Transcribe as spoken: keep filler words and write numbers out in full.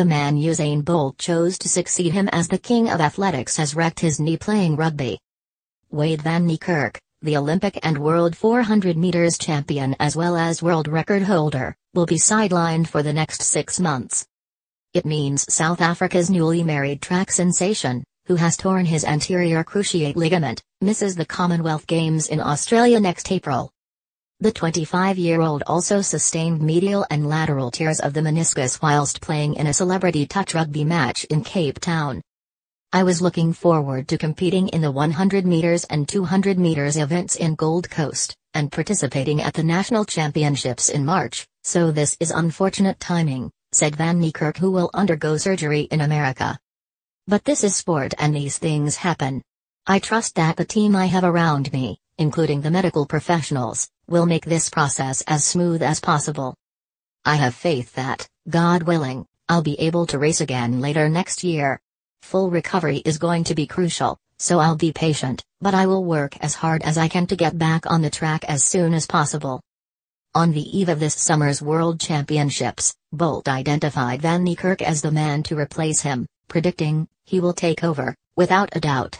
The man Usain Bolt chose to succeed him as the king of athletics has wrecked his knee playing rugby. Wayde van Niekerk, the Olympic and World four hundred meters champion as well as world record holder, will be sidelined for the next six months. It means South Africa's newly married track sensation, who has torn his anterior cruciate ligament, misses the Commonwealth Games in Australia next April. The twenty-five-year-old also sustained medial and lateral tears of the meniscus whilst playing in a celebrity touch rugby match in Cape Town. "I was looking forward to competing in the one hundred meters and two hundred meters events in Gold Coast, and participating at the national championships in March, so this is unfortunate timing," said Van Niekerk, who will undergo surgery in America. "But this is sport and these things happen. I trust that the team I have around me, including the medical professionals, will make this process as smooth as possible. I have faith that, God willing, I'll be able to race again later next year. Full recovery is going to be crucial, so I'll be patient, but I will work as hard as I can to get back on the track as soon as possible." On the eve of this summer's World Championships, Bolt identified Van Niekerk as the man to replace him, predicting, "He will take over, without a doubt."